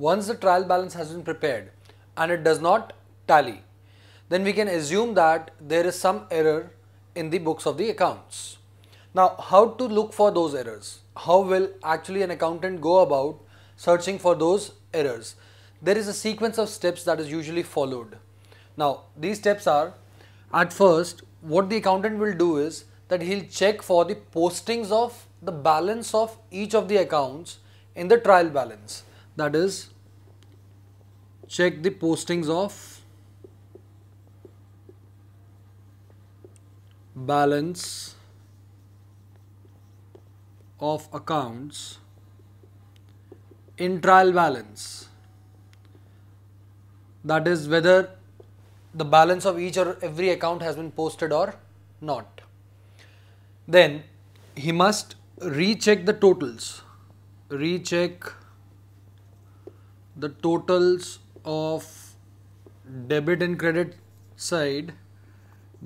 Once the trial balance has been prepared and it does not tally, then we can assume that there is some error in the books of the accounts. Now, how to look for those errors? How will actually an accountant go about searching for those errors? There is a sequence of steps that is usually followed. Now, these steps are, at first, what the accountant will do is that he'll check for the postings of the balance of each of the accounts in the trial balance. That is, check the postings of balance of accounts in trial balance. That is, whether the balance of each or every account has been posted or not. Then he must recheck the totals. Recheck the totals of debit and credit side,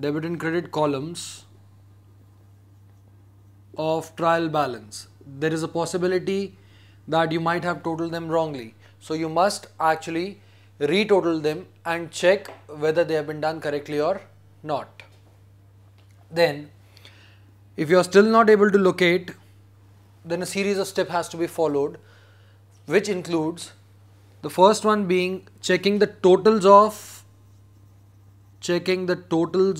debit and credit columns of trial balance. There is a possibility that you might have totaled them wrongly. So you must actually retotal them and check whether they have been done correctly or not. Then, if you are still not able to locate, then a series of steps has to be followed, which includes the first one being checking the totals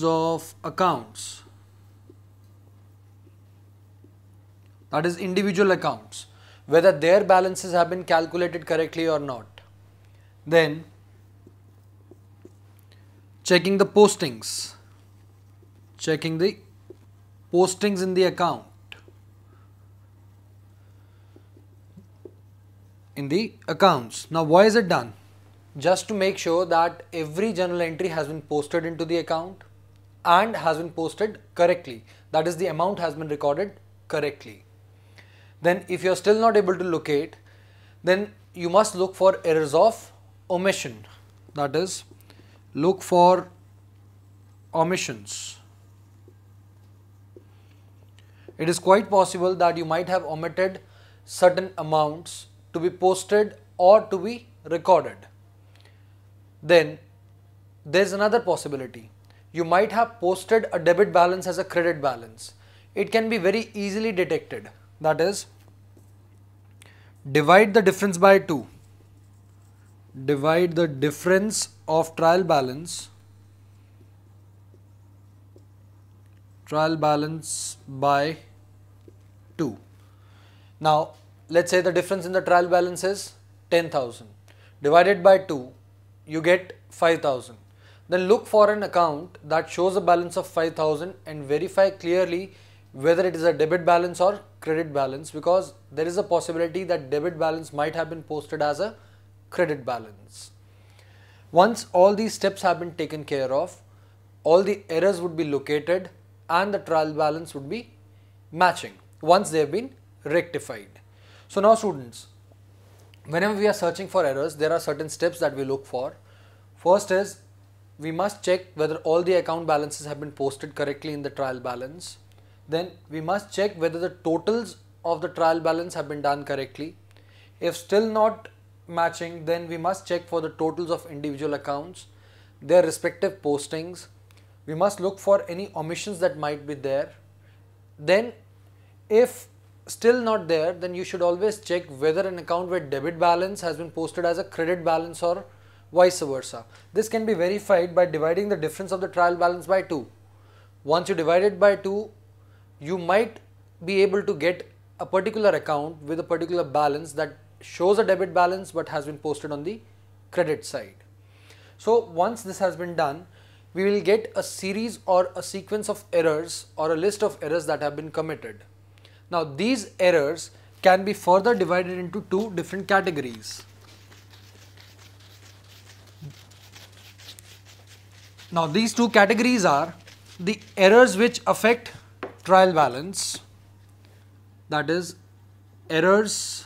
of accounts, that is individual accounts, whether their balances have been calculated correctly or not. Then checking the postings in the account, in the accounts. Now, why is it done? Just to make sure that every journal entry has been posted into the account and has been posted correctly. That is, the amount has been recorded correctly. Then if you are still not able to locate, then you must look for errors of omission, that is, look for omissions. It is quite possible that you might have omitted certain amounts to be posted or to be recorded. Then there is another possibility. You might have posted a debit balance as a credit balance. It can be very easily detected, that is, divide the difference by 2. Divide the difference of trial balance by 2. Now, let's say the difference in the trial balance is 10,000. Divided by 2, you get 5,000. Then look for an account that shows a balance of 5,000 and verify clearly whether it is a debit balance or credit balance, because there is a possibility that debit balance might have been posted as a credit balance. Once all these steps have been taken care of, all the errors would be located and the trial balance would be matching once they have been rectified. So now students, whenever we are searching for errors, there are certain steps that we look for. First is, we must check whether all the account balances have been posted correctly in the trial balance. Then we must check whether the totals of the trial balance have been done correctly. If still not matching, then we must check for the totals of individual accounts, their respective postings. We must look for any omissions that might be there. Then if still not there, then you should always check whether an account with debit balance has been posted as a credit balance or vice versa. This can be verified by dividing the difference of the trial balance by 2. Once you divide it by 2, you might be able to get a particular account with a particular balance that shows a debit balance but has been posted on the credit side. So once this has been done, we will get a series or a sequence of errors or a list of errors that have been committed. Now these errors can be further divided into two different categories. Now these two categories are the errors which affect trial balance, that is, errors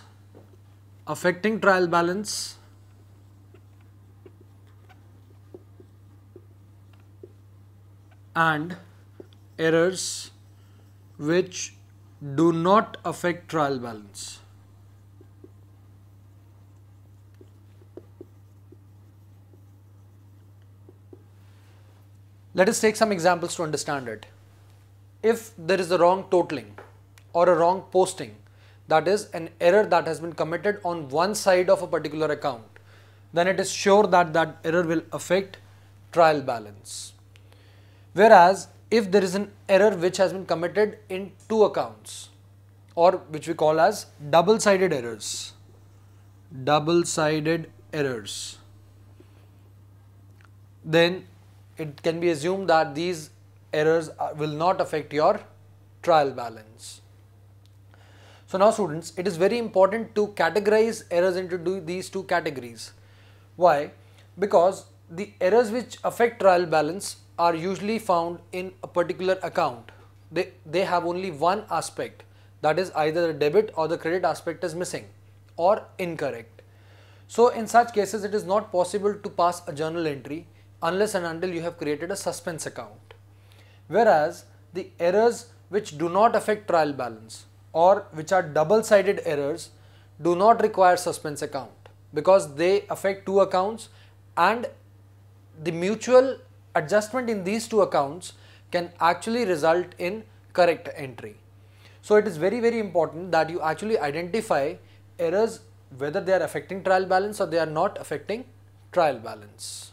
affecting trial balance, and errors which do not affect trial balance. Let us take some examples to understand it. If there is a wrong totaling or a wrong posting, that is an error that has been committed on one side of a particular account, then it is sure that that error will affect trial balance. Whereas if there is an error which has been committed in two accounts, or which we call as double-sided errors, then it can be assumed that these errors will not affect your trial balance. So now students, it is very important to categorize errors into these two categories. Why? Because the errors which affect trial balance are usually found in a particular account. They have only one aspect, that is either the debit or the credit aspect is missing or incorrect. So in such cases, it is not possible to pass a journal entry unless and until you have created a suspense account. Whereas the errors which do not affect trial balance, or which are double-sided errors, do not require suspense account, because they affect two accounts, and the mutual adjustment in these two accounts can actually result in correct entry. So it is very, very important that you actually identify errors, whether they are affecting trial balance or they are not affecting trial balance.